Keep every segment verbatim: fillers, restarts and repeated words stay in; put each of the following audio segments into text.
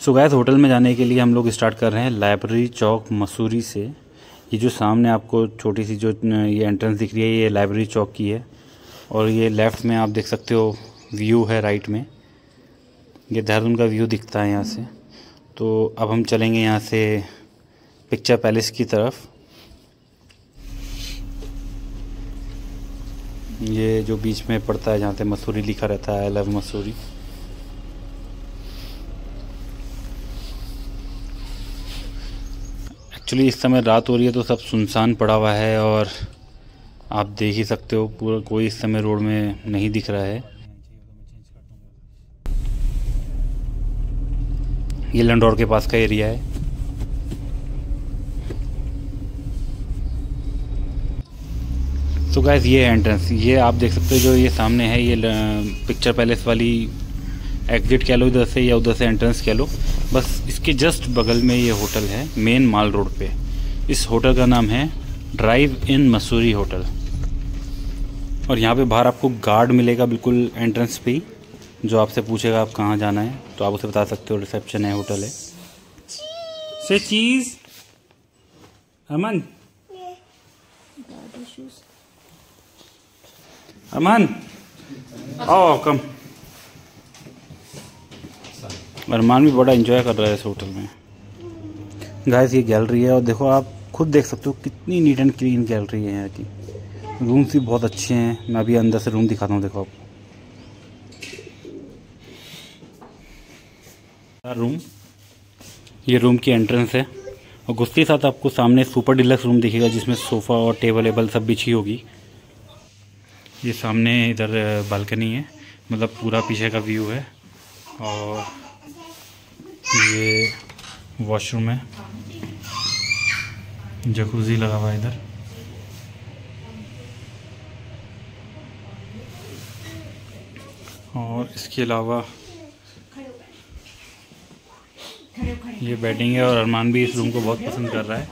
So guys, hotel में जाने के लिए हम लोग स्टार्ट कर रहे हैं लाइब्रेरी चौक मसूरी से। ये जो सामने आपको छोटी सी जो ये एंट्रेंस दिख रही है, ये लाइब्रेरी चौक की है। और ये लेफ़्ट में आप देख सकते हो व्यू है, राइट में ये देहरादून का व्यू दिखता है यहाँ से। तो अब हम चलेंगे यहाँ से पिक्चर पैलेस की तरफ। ये जो बीच में पड़ता है जहाँ से मसूरी लिखा रहता है, आई लव मसूरी। एक्चुअली इस समय रात हो रही है तो सब सुनसान पड़ा हुआ है और आप देख ही सकते हो पूरा, कोई इस समय रोड में नहीं दिख रहा है। ये लंडौर के पास का एरिया है। तो गाइस, ये एंट्रेंस, ये आप देख सकते हो जो ये सामने है, ये पिक्चर पैलेस वाली एग्जिट कह लो इधर से, या उधर से एंट्रेंस कह लो। बस इसके जस्ट बगल में ये होटल है मेन माल रोड पे। इस होटल का नाम है ड्राइव इन मसूरी होटल। और यहाँ पे बाहर आपको गार्ड मिलेगा बिल्कुल एंट्रेंस पे ही, जो आपसे पूछेगा आप कहाँ जाना है तो आप उसे बता सकते हो रिसेप्शन है, होटल है। से चीज़ अमन अमन आओ कम। अरमान भी बड़ा एंजॉय कर रहा है इस होटल में। गाइस, ये गैलरी है और देखो आप खुद देख सकते हो कितनी नीट एंड क्लीन गैलरी है यहाँ की। रूम्स भी बहुत अच्छे हैं। मैं अभी अंदर से रूम दिखाता हूँ, देखो आप रूम। ये रूम की एंट्रेंस है और गुस्से के साथ आपको सामने सुपर डिलक्स रूम दिखेगा जिसमें सोफ़ा और टेबल वेबल सब बिछी होगी। ये सामने इधर बालकनी है, मतलब पूरा पीछे का व्यू है। और ये वॉशरूम है, जकूजी लगा हुआ है इधर। और इसके अलावा ये बैटिंग है और अरमान भी इस रूम को बहुत पसंद कर रहा है,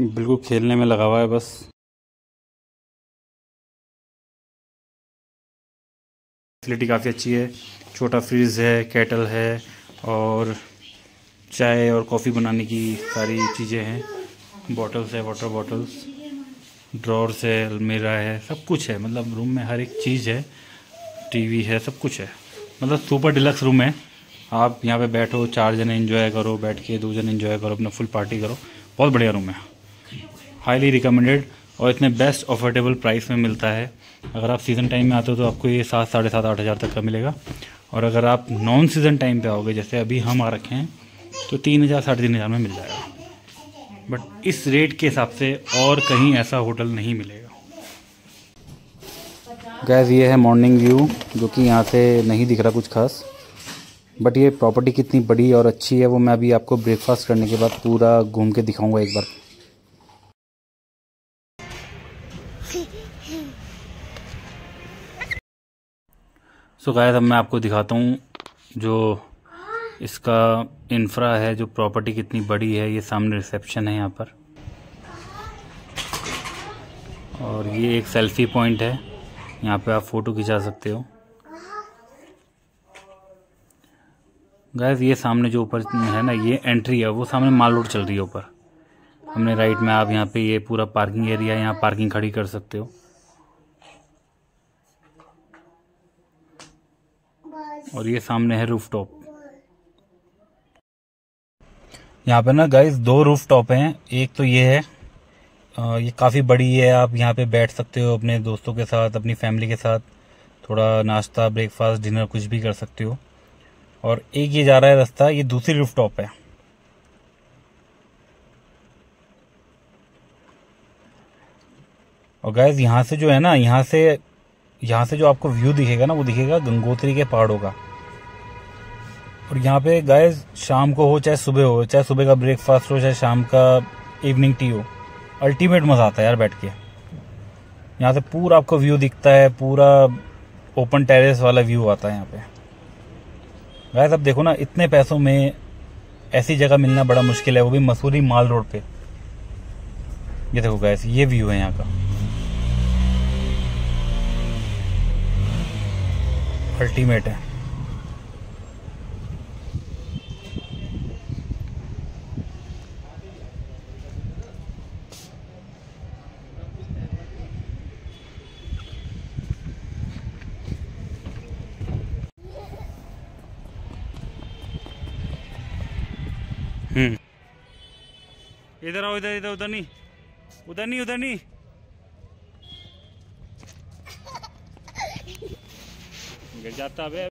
बिल्कुल खेलने में लगा हुआ है बस। फैसिलिटी काफ़ी अच्छी है, छोटा फ्रिज है, केटल है और चाय और कॉफ़ी बनाने की सारी चीज़ें हैं। बॉटल्स है, वाटर बॉटल्स, ड्रॉर्स है, अलमीरा है, सब कुछ है। मतलब रूम में हर एक चीज़ है, टीवी है, सब कुछ है। मतलब सुपर डिलक्स रूम है। आप यहाँ पे बैठो, चार जने एंजॉय करो, बैठ के दो जने एंजॉय करो, अपना फुल पार्टी करो। बहुत बढ़िया रूम है, हाईली रिकमेंडेड। और इसमें बेस्ट अफोर्डेबल प्राइस में मिलता है। अगर आप सीज़न टाइम में आते हो तो आपको ये सात साढ़े सात आठ हज़ार तक का मिलेगा। और अगर आप नॉन सीज़न टाइम पे आओगे, जैसे अभी हम आ रखे हैं, तो तीन हज़ार साढ़े तीन हज़ार में मिल जाएगा। बट इस रेट के हिसाब से और कहीं ऐसा होटल नहीं मिलेगा। गाइस, ये है मॉर्निंग व्यू, जो कि यहाँ से नहीं दिख रहा कुछ खास। बट ये प्रॉपर्टी कितनी बड़ी और अच्छी है वो मैं अभी आपको ब्रेकफास्ट करने के बाद पूरा घूम के दिखाऊँगा एक बार। सो गाइस, अब मैं आपको दिखाता हूँ जो इसका इंफ्रा है, जो प्रॉपर्टी कितनी बड़ी है। ये सामने रिसेप्शन है यहाँ पर, और ये एक सेल्फी पॉइंट है, यहाँ पे आप फ़ोटो खिंचा सकते हो। गाइस, ये सामने जो ऊपर है ना, ये एंट्री है, वो सामने माल रोड चल रही है ऊपर हमने राइट में। आप यहाँ पे ये पूरा पार्किंग एरिया है, यहाँ पार्किंग खड़ी कर सकते हो। और ये सामने है रूफटॉप। यहाँ पे ना गाइस दो रूफटॉप हैं, एक तो ये है, आ, ये काफ़ी बड़ी है। आप यहाँ पे बैठ सकते हो अपने दोस्तों के साथ, अपनी फैमिली के साथ, थोड़ा नाश्ता ब्रेकफास्ट डिनर कुछ भी कर सकते हो। और एक ये जा रहा है रास्ता, ये दूसरी रूफटॉप है। और गाइस, यहाँ से जो है ना, यहाँ से यहाँ से जो आपको व्यू दिखेगा ना, वो दिखेगा गंगोत्री के पहाड़ों का। और यहाँ पे गाइस शाम को हो चाहे सुबह हो, चाहे सुबह का ब्रेकफास्ट हो चाहे शाम का इवनिंग टी हो, अल्टीमेट मज़ा आता है यार बैठ के। यहाँ से पूरा आपको व्यू दिखता है, पूरा ओपन टेरेस वाला व्यू आता है यहाँ पे। गाइस, अब देखो ना, इतने पैसों में ऐसी जगह मिलना बड़ा मुश्किल है, वो भी मसूरी माल रोड पे। ये देखो गाइस, ये व्यू है यहाँ का, अल्टीमेट है। इधर आओ, इधर इधर उधर नहीं, उधर नहीं, उधर नहीं। गिर जाता है।